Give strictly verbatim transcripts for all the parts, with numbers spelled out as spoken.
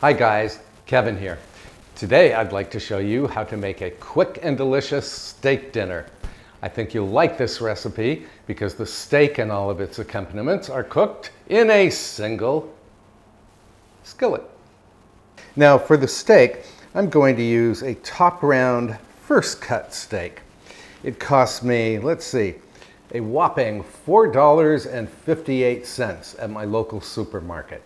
Hi guys, Kevin here. Today I'd like to show you how to make a quick and delicious steak dinner. I think you'll like this recipe because the steak and all of its accompaniments are cooked in a single skillet. Now for the steak, I'm going to use a top round first cut steak. It cost me, let's see, a whopping four dollars and fifty-eight cents at my local supermarket.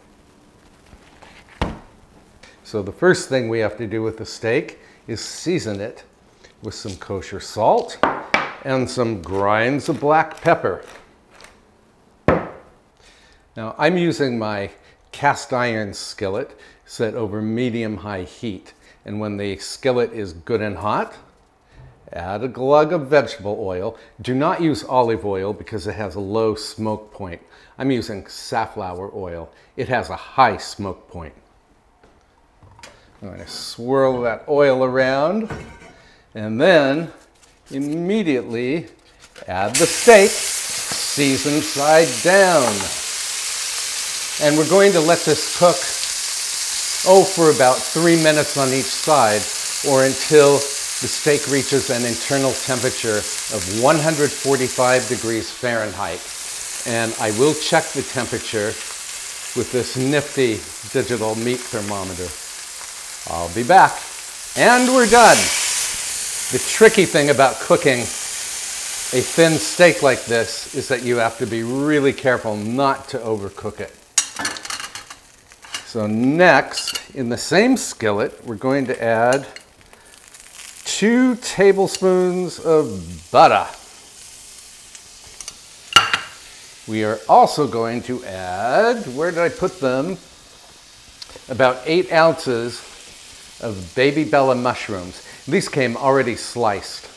So the first thing we have to do with the steak is season it with some kosher salt and some grinds of black pepper. Now I'm using my cast iron skillet set over medium-high heat. And when the skillet is good and hot, add a glug of vegetable oil. Do not use olive oil because it has a low smoke point. I'm using safflower oil. It has a high smoke point. I'm going to swirl that oil around and then immediately add the steak, seasoned side down. And we're going to let this cook, oh, for about three minutes on each side, or until the steak reaches an internal temperature of one hundred forty-five degrees Fahrenheit. And I will check the temperature with this nifty digital meat thermometer. I'll be back. And we're done. The tricky thing about cooking a thin steak like this is that you have to be really careful not to overcook it. So next, in the same skillet, we're going to add two tablespoons of butter. We are also going to add, where did I put them? About eight ounces of baby bella mushrooms. These came already sliced.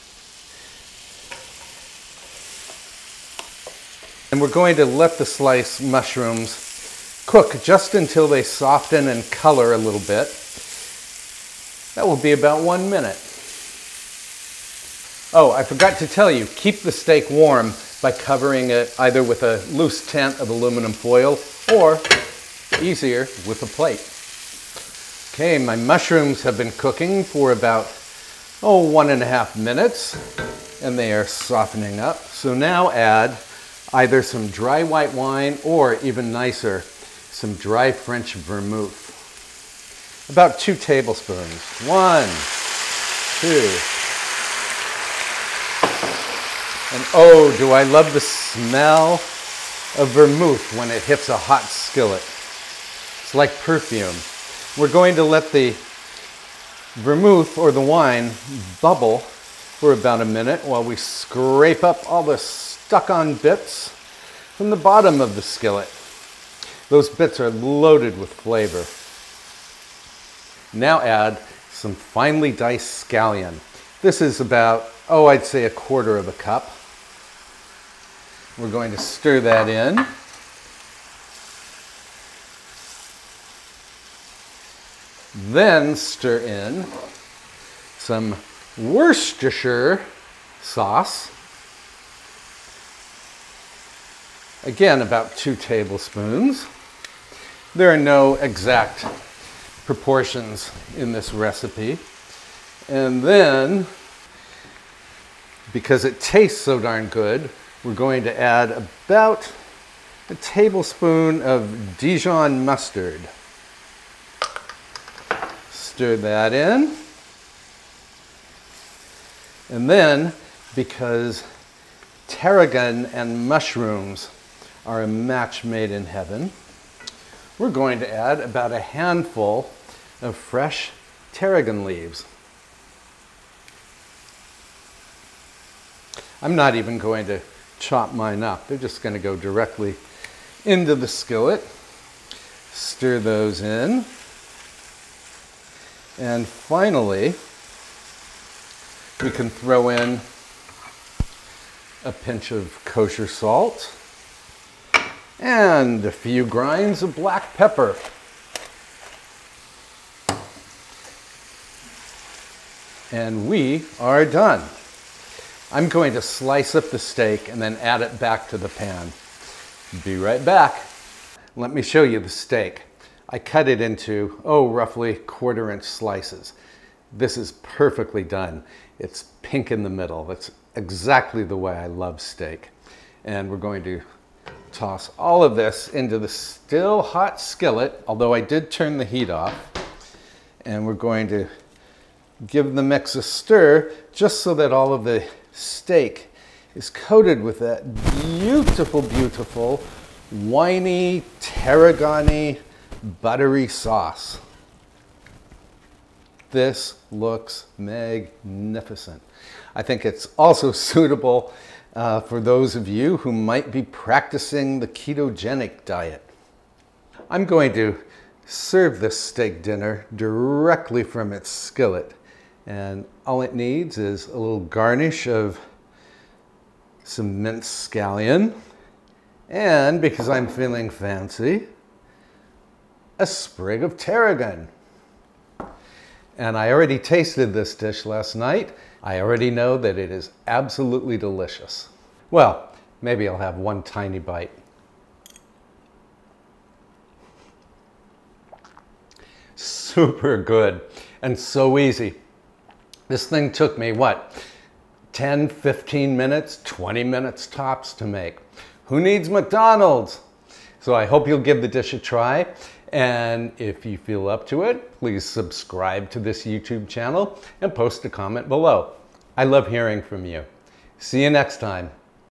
And we're going to let the sliced mushrooms cook just until they soften and color a little bit. That will be about one minute. Oh, I forgot to tell you, keep the steak warm by covering it either with a loose tent of aluminum foil or, easier, with a plate. Okay, my mushrooms have been cooking for about, oh, one and a half minutes, and they are softening up. So now add either some dry white wine or, even nicer, some dry French vermouth. About two tablespoons. One, two. And oh, do I love the smell of vermouth when it hits a hot skillet. It's like perfume. We're going to let the vermouth or the wine bubble for about a minute while we scrape up all the stuck-on bits from the bottom of the skillet. Those bits are loaded with flavor. Now add some finely diced scallion. This is about, oh, I'd say a quarter of a cup. We're going to stir that in. Then stir in some Worcestershire sauce. Again, about two tablespoons. There are no exact proportions in this recipe. And then, because it tastes so darn good, we're going to add about a tablespoon of Dijon mustard. Stir that in. And then, because tarragon and mushrooms are a match made in heaven, we're going to add about a handful of fresh tarragon leaves. I'm not even going to chop mine up. They're just going to go directly into the skillet. Stir those in. And finally, we can throw in a pinch of kosher salt and a few grinds of black pepper. And we are done. I'm going to slice up the steak and then add it back to the pan. Be right back. Let me show you the steak. I cut it into, oh, roughly quarter inch slices. This is perfectly done. It's pink in the middle. That's exactly the way I love steak. And we're going to toss all of this into the still hot skillet, although I did turn the heat off. And we're going to give the mix a stir just so that all of the steak is coated with that beautiful, beautiful, winey, tarragony, buttery sauce. This looks magnificent. I think it's also suitable uh, for those of you who might be practicing the ketogenic diet. I'm going to serve this steak dinner directly from its skillet, and all it needs is a little garnish of some minced scallion, and because I'm feeling fancy, a sprig of tarragon. And I already tasted this dish last night. I already know that it is absolutely delicious. Well, maybe I'll have one tiny bite. Super good and so easy. This thing took me, what, ten, fifteen minutes, twenty minutes tops to make. Who needs McDonald's? So I hope you'll give the dish a try. And if you feel up to it, please subscribe to this YouTube channel and post a comment below. I love hearing from you. See you next time.